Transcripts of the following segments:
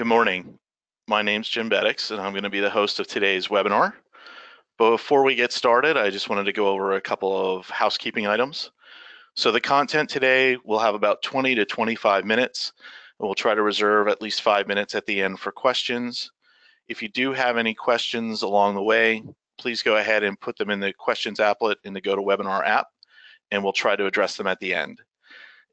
Good morning. My name's Jim Beddix, and I'm going to be the host of today's webinar. Before we get started, I just wanted to go over a couple of housekeeping items. So the content today will have about 20 to 25 minutes, and we'll try to reserve at least 5 minutes at the end for questions. If you do have any questions along the way, please go ahead and put them in the questions applet in the GoToWebinar app, and we'll try to address them at the end.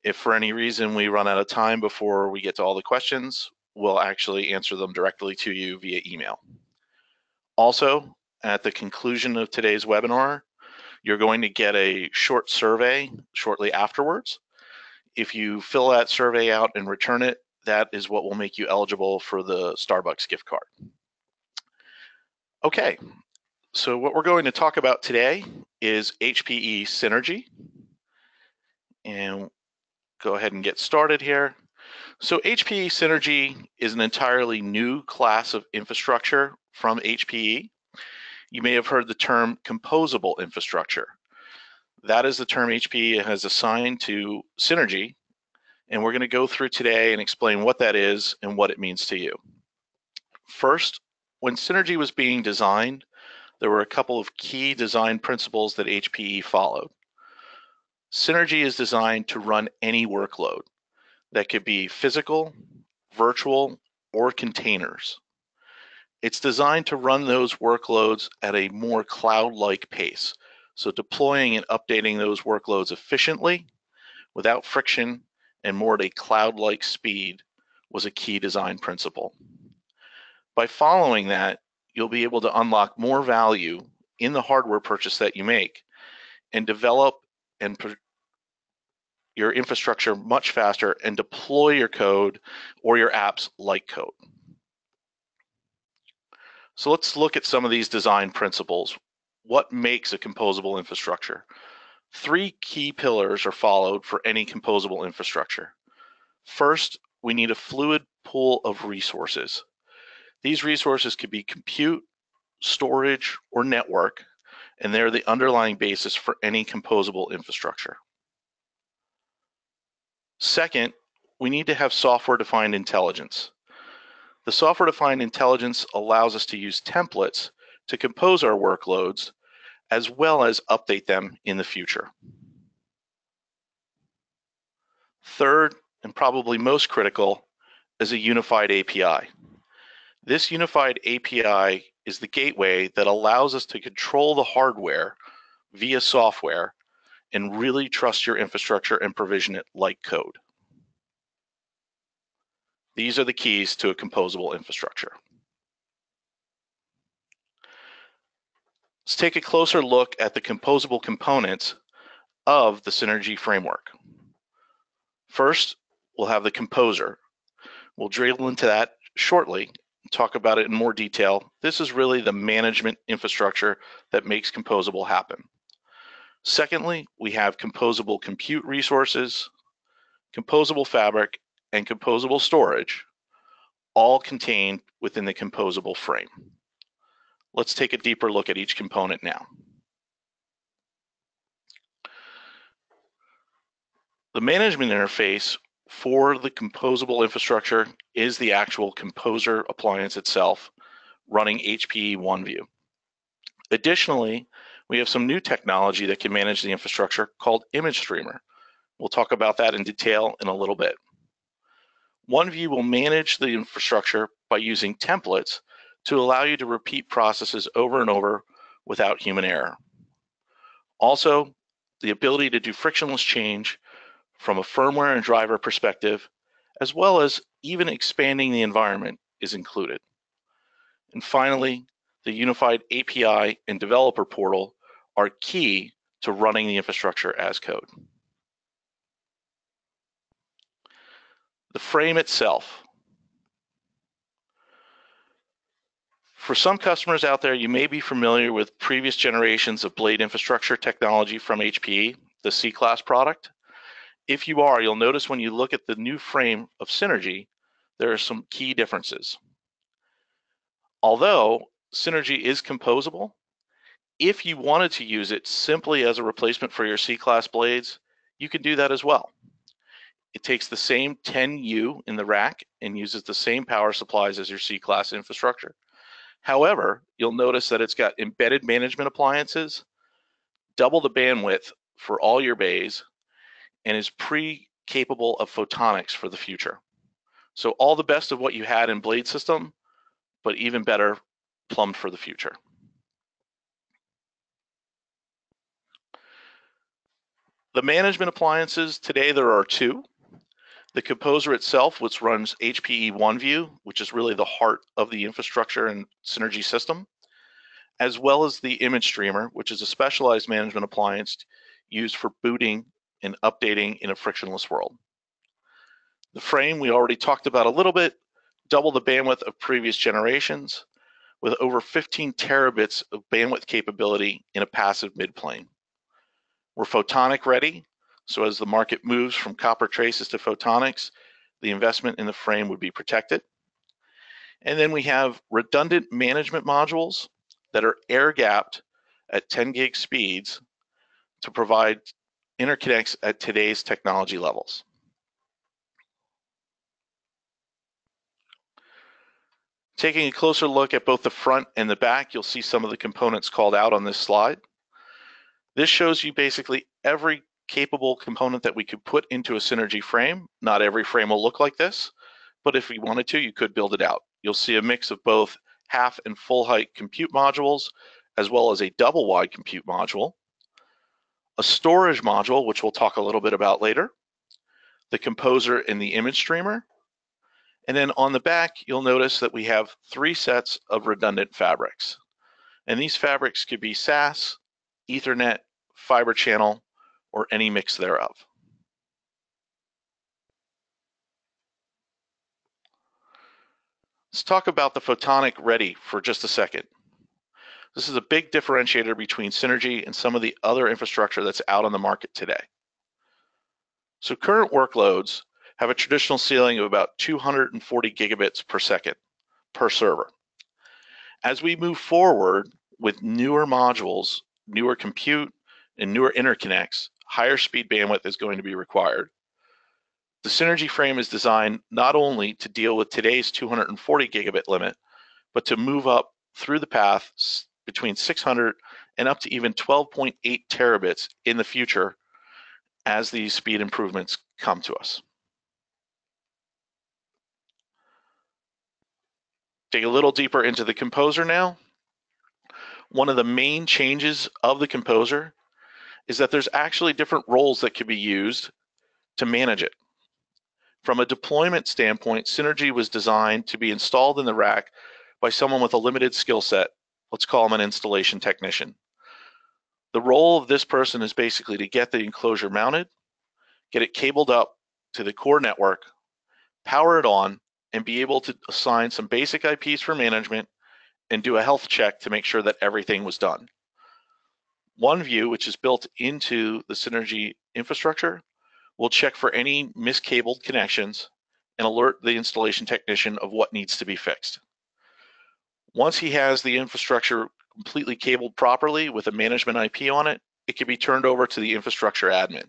If for any reason we run out of time before we get to all the questions, we'll actually answer them directly to you via email. Also, at the conclusion of today's webinar, you're going to get a short survey shortly afterwards. If you fill that survey out and return it, that is what will make you eligible for the Starbucks gift card. Okay, so what we're going to talk about today is HPE Synergy. And go ahead and get started here. So HPE Synergy is an entirely new class of infrastructure from HPE. You may have heard the term composable infrastructure. That is the term HPE has assigned to Synergy, and we're going to go through today and explain what that is and what it means to you. First, when Synergy was being designed, there were a couple of key design principles that HPE followed. Synergy is designed to run any workload. That could be physical, virtual, or containers. It's designed to run those workloads at a more cloud-like pace, so deploying and updating those workloads efficiently, without friction, and more at a cloud-like speed was a key design principle. By following that, you'll be able to unlock more value in the hardware purchase that you make and develop and your infrastructure much faster and deploy your code or your apps like code. So let's look at some of these design principles. What makes a composable infrastructure? Three key pillars are followed for any composable infrastructure. First, we need a fluid pool of resources. These resources could be compute, storage, or network, and they're the underlying basis for any composable infrastructure. Second, we need to have software-defined intelligence. The software-defined intelligence allows us to use templates to compose our workloads as well as update them in the future. Third, and probably most critical, is a unified API. This unified API is the gateway that allows us to control the hardware via software and really trust your infrastructure and provision it like code. These are the keys to a composable infrastructure. Let's take a closer look at the composable components of the Synergy framework. First, we'll have the composer. We'll drill into that shortly, talk about it in more detail. This is really the management infrastructure that makes composable happen. Secondly, we have composable compute resources, composable fabric, and composable storage, all contained within the composable frame. Let's take a deeper look at each component now. The management interface for the composable infrastructure is the actual composer appliance itself running HPE OneView. Additionally, we have some new technology that can manage the infrastructure called Image Streamer. We'll talk about that in detail in a little bit. OneView will manage the infrastructure by using templates to allow you to repeat processes over and over without human error. Also, the ability to do frictionless change from a firmware and driver perspective, as well as even expanding the environment, is included. And finally, the unified API and developer portal are key to running the infrastructure as code. The frame itself. For some customers out there, you may be familiar with previous generations of blade infrastructure technology from HPE, the C-Class product. If you are, you'll notice when you look at the new frame of Synergy, there are some key differences. Although Synergy is composable, if you wanted to use it simply as a replacement for your C-Class blades, you can do that as well. It takes the same 10U in the rack and uses the same power supplies as your C-Class infrastructure. However, you'll notice that it's got embedded management appliances, double the bandwidth for all your bays, and is pre-capable of photonics for the future. So all the best of what you had in Blade System, but even better, plumbed for the future. The management appliances, today there are two. The Composer itself, which runs HPE OneView, which is really the heart of the infrastructure and Synergy system, as well as the Image Streamer, which is a specialized management appliance used for booting and updating in a frictionless world. The frame we already talked about a little bit, double the bandwidth of previous generations, with over 15 terabits of bandwidth capability in a passive midplane. We're photonic ready, so as the market moves from copper traces to photonics, the investment in the frame would be protected. And then we have redundant management modules that are air-gapped at 10 gig speeds to provide interconnects at today's technology levels. Taking a closer look at both the front and the back, you'll see some of the components called out on this slide. This shows you basically every capable component that we could put into a Synergy frame. Not every frame will look like this, but if you wanted to, you could build it out. You'll see a mix of both half and full height compute modules, as well as a double wide compute module, a storage module, which we'll talk a little bit about later, the Composer and the Image Streamer. And then on the back, you'll notice that we have three sets of redundant fabrics. And these fabrics could be SAS, Ethernet, fiber channel, or any mix thereof. Let's talk about the photonic ready for just a second. This is a big differentiator between Synergy and some of the other infrastructure that's out on the market today. So current workloads have a traditional ceiling of about 240 gigabits per second per server. As we move forward with newer modules, newer compute, and newer interconnects, higher speed bandwidth is going to be required. The Synergy frame is designed not only to deal with today's 240 gigabit limit, but to move up through the path between 600 and up to even 12.8 terabits in the future as these speed improvements come to us. Dig a little deeper into the Composer now. One of the main changes of the Composer is that there's actually different roles that could be used to manage it. From a deployment standpoint, Synergy was designed to be installed in the rack by someone with a limited skill set. Let's call them an installation technician. The role of this person is basically to get the enclosure mounted, get it cabled up to the core network, power it on, and be able to assign some basic IPs for management and do a health check to make sure that everything was done. OneView, which is built into the Synergy infrastructure, will check for any miscabled connections and alert the installation technician of what needs to be fixed. Once he has the infrastructure completely cabled properly with a management IP on it, it can be turned over to the infrastructure admin.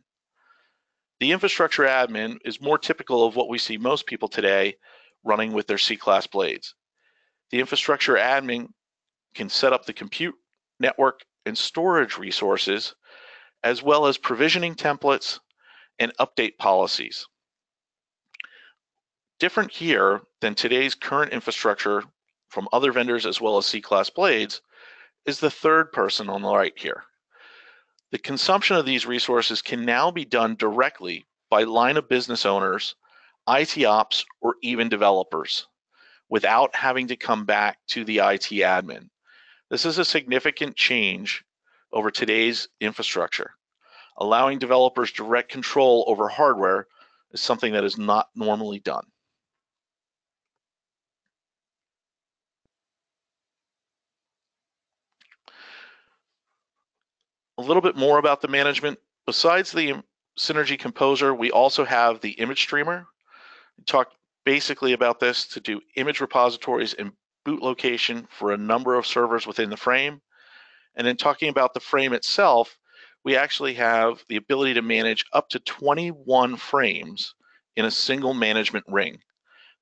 The infrastructure admin is more typical of what we see most people today running with their C-Class blades. The infrastructure admin can set up the compute, network, and storage resources, as well as provisioning templates and update policies. Different here than today's current infrastructure from other vendors as well as C-Class blades is the third person on the right here. The consumption of these resources can now be done directly by line of business owners, IT ops, or even developers, without having to come back to the IT admin. This is a significant change over today's infrastructure. Allowing developers direct control over hardware is something that is not normally done. A little bit more about the management. Besides the Synergy Composer, we also have the Image Streamer. We talked basically about this to do image repositories and boot location for a number of servers within the frame. And then talking about the frame itself, we actually have the ability to manage up to 21 frames in a single management ring.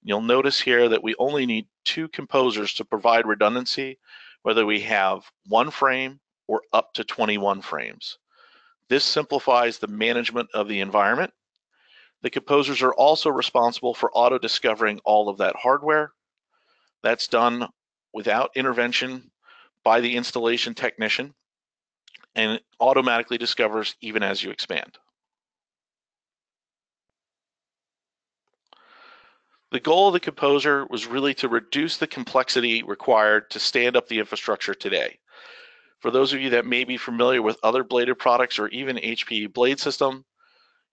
You'll notice here that we only need two composers to provide redundancy, whether we have one frame or up to 21 frames. This simplifies the management of the environment. The composers are also responsible for auto-discovering all of that hardware. That's done without intervention by the installation technician, and it automatically discovers even as you expand. The goal of the composer was really to reduce the complexity required to stand up the infrastructure today. For those of you that may be familiar with other bladed products or even HPE blade system,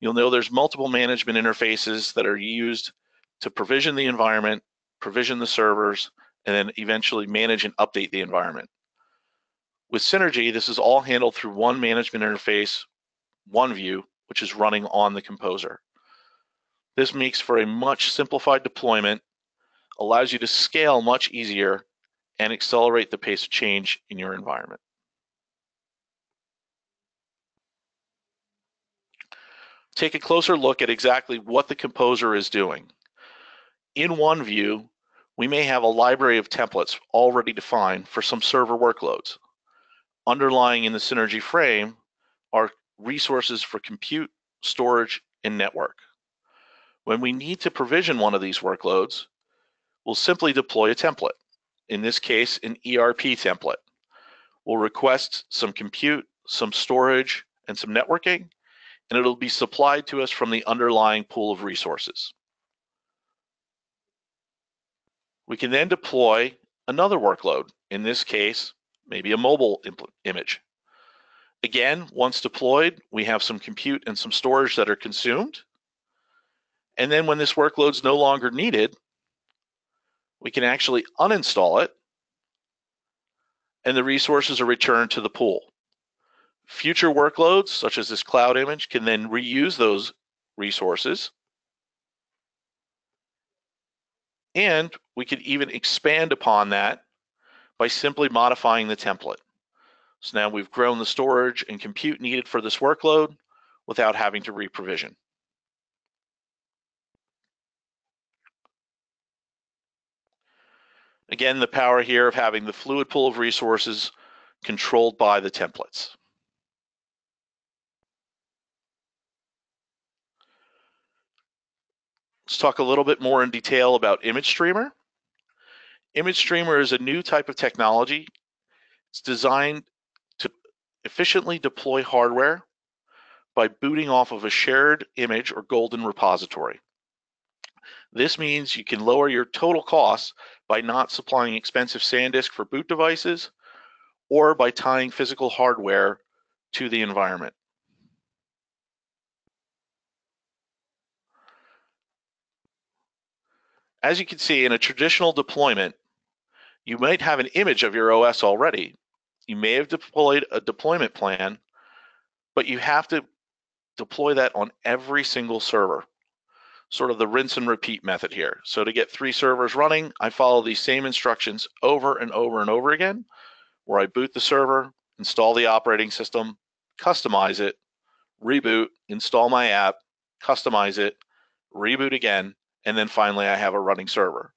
you'll know there's multiple management interfaces that are used to provision the environment, provision the servers, and then eventually manage and update the environment. With Synergy, this is all handled through one management interface, OneView, which is running on the composer. This makes for a much simplified deployment, allows you to scale much easier, and accelerate the pace of change in your environment. Take a closer look at exactly what the composer is doing. In OneView, we may have a library of templates already defined for some server workloads. Underlying in the Synergy frame are resources for compute, storage, and network. When we need to provision one of these workloads, we'll simply deploy a template. In this case, an ERP template. We'll request some compute, some storage, and some networking, and it'll be supplied to us from the underlying pool of resources. We can then deploy another workload, in this case, maybe a mobile image. Again, once deployed, we have some compute and some storage that are consumed. And then when this workload's no longer needed, we can actually uninstall it, and the resources are returned to the pool. Future workloads, such as this cloud image, can then reuse those resources. And we could even expand upon that by simply modifying the template. So now we've grown the storage and compute needed for this workload without having to re-provision. Again, the power here of having the fluid pool of resources controlled by the templates. Let's talk a little bit more in detail about Image Streamer. Image Streamer is a new type of technology. It's designed to efficiently deploy hardware by booting off of a shared image or golden repository. This means you can lower your total costs by not supplying expensive SanDisk for boot devices or by tying physical hardware to the environment. As you can see, in a traditional deployment, you might have an image of your OS already. You may have deployed a deployment plan, but you have to deploy that on every single server. Sort of the rinse and repeat method here. So to get three servers running, I follow these same instructions over and over and over again, where I boot the server, install the operating system, customize it, reboot, install my app, customize it, reboot again, and then finally I have a running server.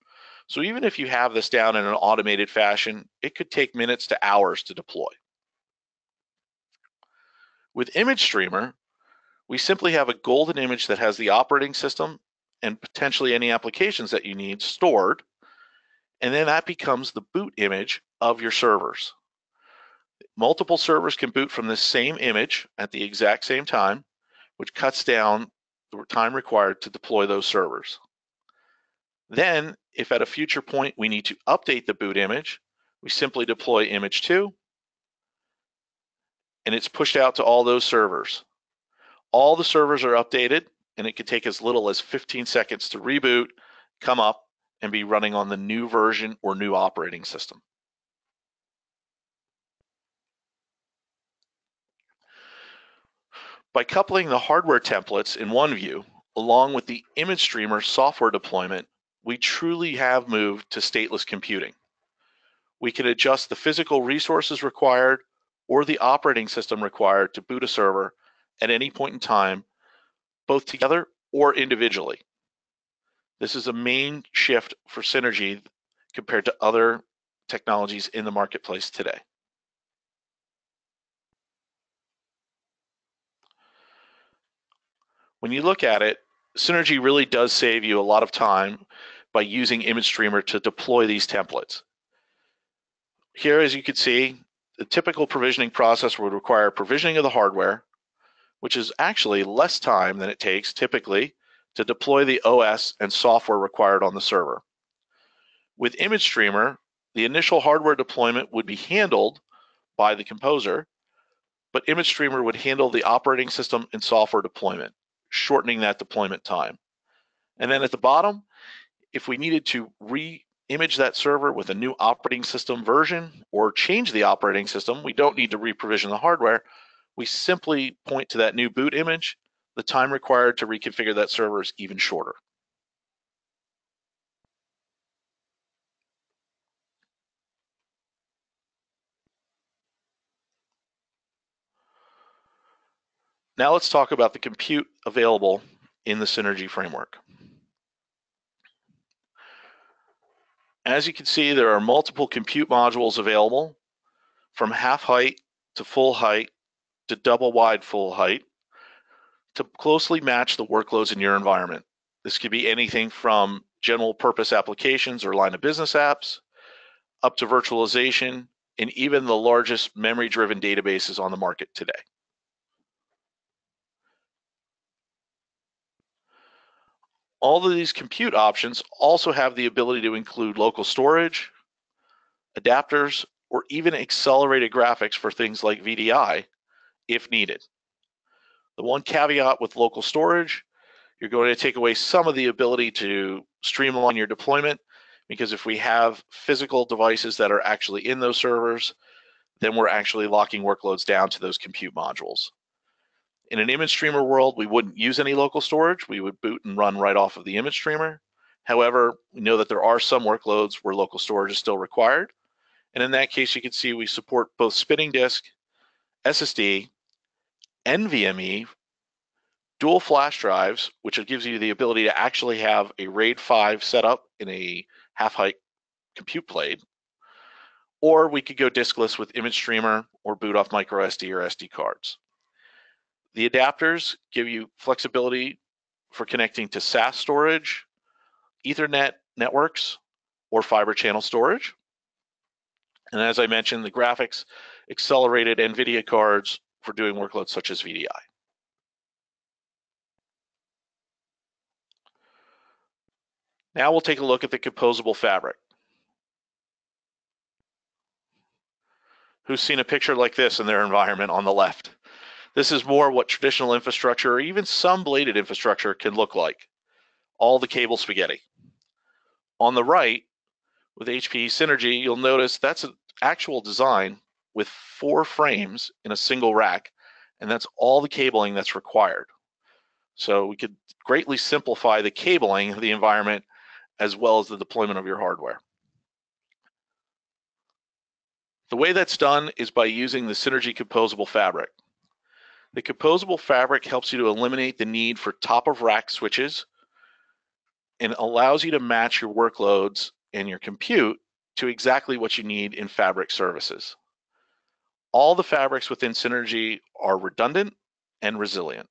So even if you have this down in an automated fashion, it could take minutes to hours to deploy. With Image Streamer, we simply have a golden image that has the operating system and potentially any applications that you need stored, and then that becomes the boot image of your servers. Multiple servers can boot from this same image at the exact same time, which cuts down the time required to deploy those servers. Then, if at a future point we need to update the boot image, we simply deploy image 2, and it's pushed out to all those servers. All the servers are updated, and it could take as little as 15 seconds to reboot, come up, and be running on the new version or new operating system. By coupling the hardware templates in OneView, along with the Image Streamer software deployment, we truly have moved to stateless computing. We can adjust the physical resources required or the operating system required to boot a server at any point in time, both together or individually. This is a main shift for Synergy compared to other technologies in the marketplace today. When you look at it, Synergy really does save you a lot of time by using Image Streamer to deploy these templates. Here, as you can see, the typical provisioning process would require provisioning of the hardware, which is actually less time than it takes typically to deploy the OS and software required on the server. With Image Streamer, the initial hardware deployment would be handled by the composer, but Image Streamer would handle the operating system and software deployment, shortening that deployment time. And then at the bottom, if we needed to re-image that server with a new operating system version or change the operating system, we don't need to re-provision the hardware. We simply point to that new boot image. The time required to reconfigure that server is even shorter. Now let's talk about the compute available in the Synergy framework. As you can see, there are multiple compute modules available, from half height to full height to double wide full height, to closely match the workloads in your environment. This could be anything from general purpose applications or line of business apps, up to virtualization, and even the largest memory-driven databases on the market today. All of these compute options also have the ability to include local storage, adapters, or even accelerated graphics for things like VDI if needed. The one caveat with local storage, you're going to take away some of the ability to streamline your deployment, because if we have physical devices that are actually in those servers, then we're actually locking workloads down to those compute modules. In an Image Streamer world, we wouldn't use any local storage. We would boot and run right off of the Image Streamer. However, we know that there are some workloads where local storage is still required. And in that case, you can see we support both spinning disk, SSD, NVMe, dual flash drives, which gives you the ability to actually have a RAID 5 setup in a half-height compute plate, or we could go diskless with Image Streamer or boot off microSD or SD cards. The adapters give you flexibility for connecting to SAS storage, Ethernet networks, or fiber channel storage. And as I mentioned, the graphics, accelerated NVIDIA cards, for doing workloads such as VDI. Now we'll take a look at the composable fabric. Who's seen a picture like this in their environment on the left? This is more what traditional infrastructure or even some bladed infrastructure can look like. All the cable spaghetti. On the right, with HPE Synergy, you'll notice that's an actual design with 4 frames in a single rack, and that's all the cabling that's required. So we could greatly simplify the cabling of the environment as well as the deployment of your hardware. The way that's done is by using the Synergy composable fabric. The composable fabric helps you to eliminate the need for top of rack switches and allows you to match your workloads and your compute to exactly what you need in fabric services. All the fabrics within Synergy are redundant and resilient.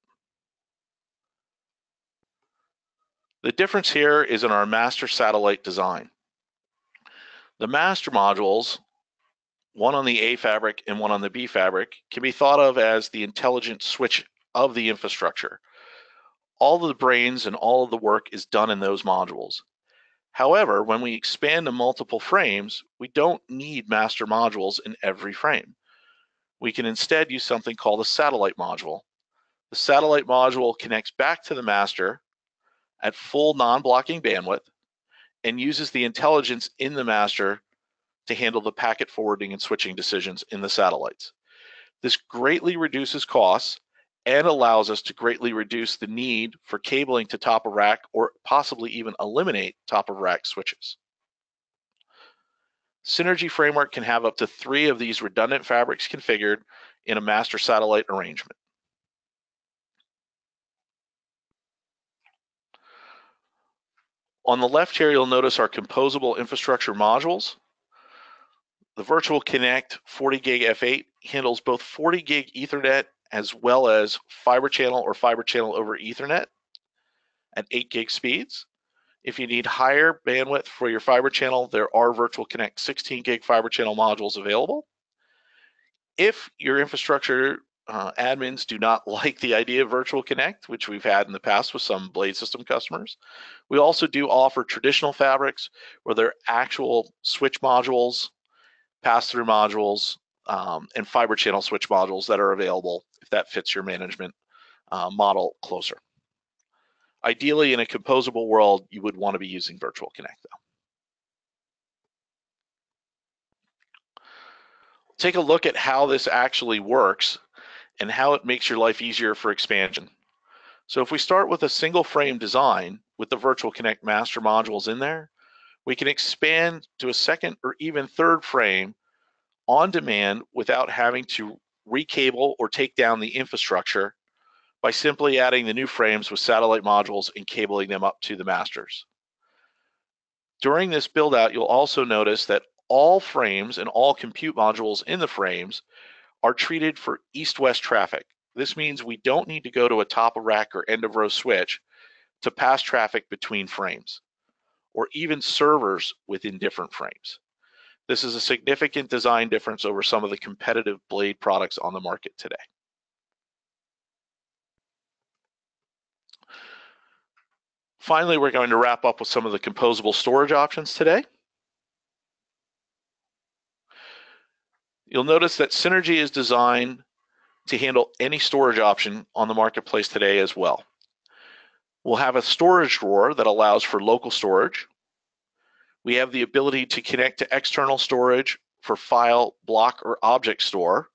The difference here is in our master satellite design. The master modules, one on the A fabric and one on the B fabric, can be thought of as the intelligent switch of the infrastructure. All of the brains and all of the work is done in those modules. However, when we expand to multiple frames, we don't need master modules in every frame. We can instead use something called a satellite module. The satellite module connects back to the master at full non-blocking bandwidth and uses the intelligence in the master to handle the packet forwarding and switching decisions in the satellites. This greatly reduces costs and allows us to greatly reduce the need for cabling to top of rack or possibly even eliminate top of rack switches. Synergy framework can have up to 3 of these redundant fabrics configured in a master satellite arrangement. On the left here, you'll notice our composable infrastructure modules. The Virtual Connect 40 gig F8 handles both 40 gig Ethernet as well as fiber channel or fiber channel over Ethernet at 8 gig speeds. If you need higher bandwidth for your fiber channel, there are Virtual Connect 16 gig fiber channel modules available. If your infrastructure admins do not like the idea of Virtual Connect, which we've had in the past with some Blade System customers, we also do offer traditional fabrics where there are actual switch modules, pass-through modules, and fiber channel switch modules that are available if that fits your management model closer. Ideally, in a composable world, you would want to be using Virtual Connect, though. Take a look at how this actually works and how it makes your life easier for expansion. So if we start with a single frame design with the Virtual Connect master modules in there, we can expand to a second or even third frame on demand without having to recable or take down the infrastructure by simply adding the new frames with satellite modules and cabling them up to the masters. During this build out, you'll also notice that all frames and all compute modules in the frames are treated for east-west traffic. This means we don't need to go to a top of rack or end of row switch to pass traffic between frames or even servers within different frames. This is a significant design difference over some of the competitive Blade products on the market today. Finally, we're going to wrap up with some of the composable storage options today. You'll notice that Synergy is designed to handle any storage option on the marketplace today as well. We'll have a storage drawer that allows for local storage. We have the ability to connect to external storage for file, block, or object store.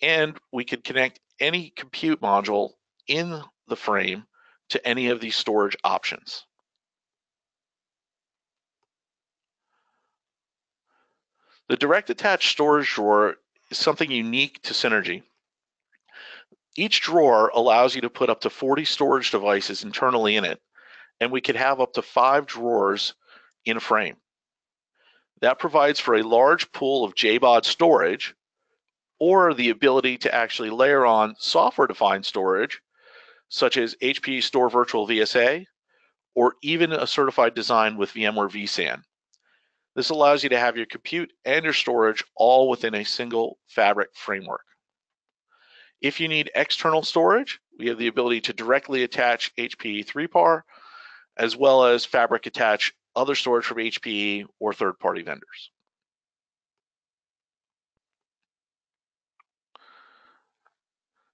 And we can connect any compute module in the frame to any of these storage options. The direct attached storage drawer is something unique to Synergy. Each drawer allows you to put up to 40 storage devices internally in it, and we could have up to 5 drawers in a frame. That provides for a large pool of JBOD storage or the ability to actually layer on software-defined storage such as HPE Store Virtual VSA, or even a certified design with VMware vSAN. This allows you to have your compute and your storage all within a single fabric framework. If you need external storage, we have the ability to directly attach HPE 3PAR, as well as fabric attach other storage from HPE or third-party vendors.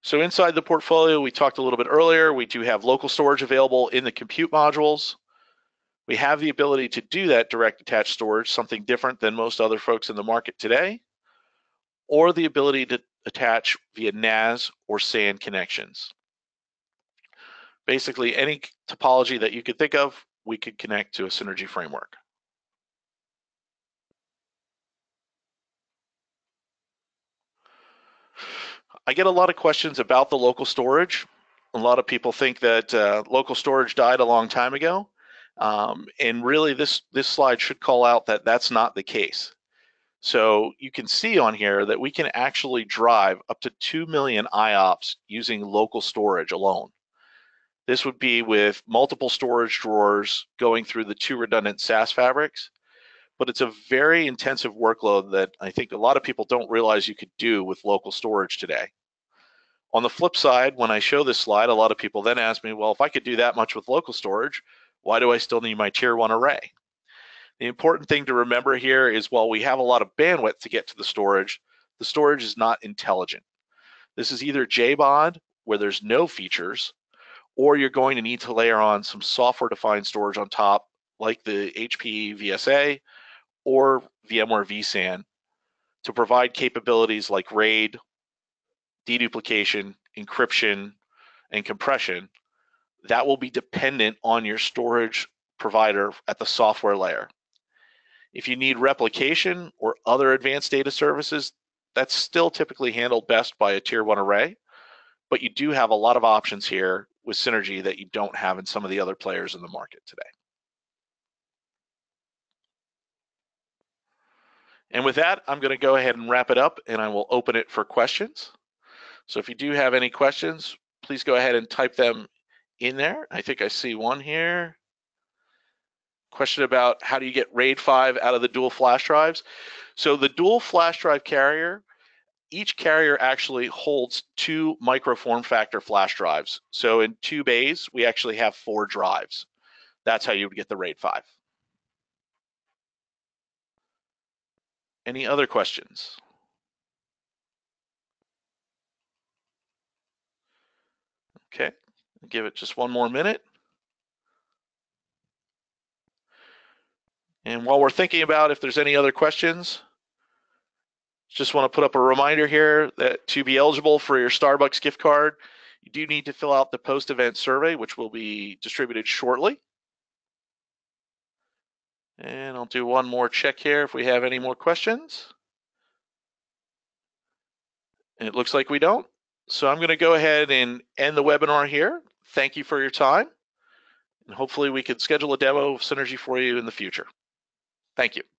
So inside the portfolio, we talked a little bit earlier, we do have local storage available in the compute modules. We have the ability to do that direct attached storage, something different than most other folks in the market today, or the ability to attach via NAS or SAN connections. Basically, any topology that you could think of, we could connect to a Synergy framework. I get a lot of questions about the local storage. A lot of people think that local storage died a long time ago. And really this slide should call out that that's not the case. So you can see on here that we can actually drive up to 2 million IOPS using local storage alone. This would be with multiple storage drawers going through the 2 redundant SAS fabrics, but it's a very intensive workload that I think a lot of people don't realize you could do with local storage today. On the flip side, when I show this slide, a lot of people then ask me, well, if I could do that much with local storage, why do I still need my tier 1 array? The important thing to remember here is while we have a lot of bandwidth to get to the storage is not intelligent. This is either JBOD, where there's no features, or you're going to need to layer on some software-defined storage on top, like the HPE VSA, or VMware vSAN to provide capabilities like RAID, deduplication, encryption, and compression that will be dependent on your storage provider at the software layer. If you need replication or other advanced data services, that's still typically handled best by a tier 1 array, but you do have a lot of options here with Synergy that you don't have in some of the other players in the market today. And with that, I'm going to go ahead and wrap it up, and I will open it for questions. So if you do have any questions, please go ahead and type them in there. I think I see one here. Question about how do you get RAID 5 out of the dual flash drives? So the dual flash drive carrier, each carrier actually holds 2 micro form factor flash drives. So in 2 bays, we actually have 4 drives. That's how you would get the RAID 5. Any other questions? Okay, give it just one more minute. And while we're thinking about if there's any other questions, just want to put up a reminder here that to be eligible for your Starbucks gift card, you do need to fill out the post-event survey, which will be distributed shortly. And I'll do one more check here if we have any more questions. And it looks like we don't. So I'm going to go ahead and end the webinar here. Thank you for your time. And hopefully we can schedule a demo of Synergy for you in the future. Thank you.